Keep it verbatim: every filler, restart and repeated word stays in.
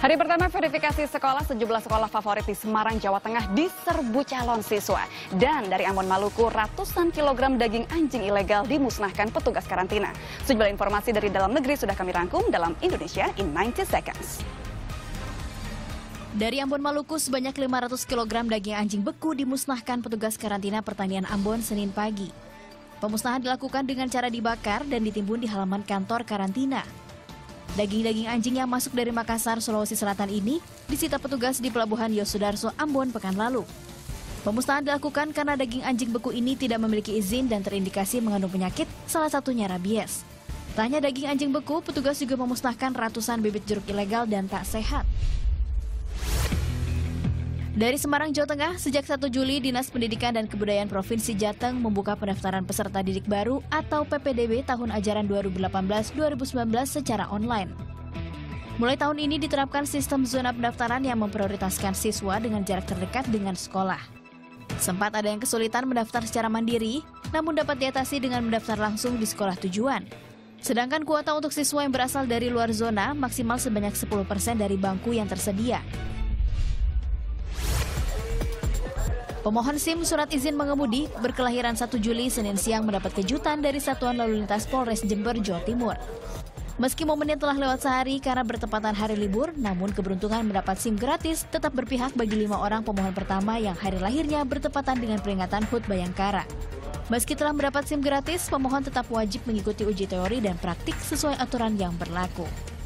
Hari pertama verifikasi sekolah, sejumlah sekolah favorit di Semarang, Jawa Tengah diserbu calon siswa. Dan dari Ambon, Maluku, ratusan kilogram daging anjing ilegal dimusnahkan petugas karantina. Sejumlah informasi dari dalam negeri sudah kami rangkum dalam Indonesia in ninety seconds. Dari Ambon, Maluku, sebanyak lima ratus kilogram daging anjing beku dimusnahkan petugas karantina pertanian Ambon Senin pagi. Pemusnahan dilakukan dengan cara dibakar dan ditimbun di halaman kantor karantina. Daging-daging anjing yang masuk dari Makassar, Sulawesi Selatan ini disita petugas di Pelabuhan Yos Sudarso, Ambon pekan lalu. Pemusnahan dilakukan karena daging anjing beku ini tidak memiliki izin dan terindikasi mengandung penyakit, salah satunya rabies. Tak hanya daging anjing beku, petugas juga memusnahkan ratusan bibit jeruk ilegal dan tak sehat. Dari Semarang, Jawa Tengah, sejak satu Juli, Dinas Pendidikan dan Kebudayaan Provinsi Jateng membuka pendaftaran peserta didik baru atau P P D B tahun ajaran dua ribu delapan belas dua ribu sembilan belas secara online. Mulai tahun ini diterapkan sistem zona pendaftaran yang memprioritaskan siswa dengan jarak terdekat dengan sekolah. Sempat ada yang kesulitan mendaftar secara mandiri, namun dapat diatasi dengan mendaftar langsung di sekolah tujuan. Sedangkan kuota untuk siswa yang berasal dari luar zona maksimal sebanyak sepuluh persen dari bangku yang tersedia. Pemohon SIM surat izin mengemudi berkelahiran satu Juli Senin siang mendapat kejutan dari Satuan Lalu Lintas Polres Jember, Jawa Timur. Meski momennya telah lewat sehari karena bertepatan hari libur, namun keberuntungan mendapat SIM gratis tetap berpihak bagi lima orang pemohon pertama yang hari lahirnya bertepatan dengan peringatan H U T Bayangkara. Meski telah mendapat SIM gratis, pemohon tetap wajib mengikuti uji teori dan praktik sesuai aturan yang berlaku.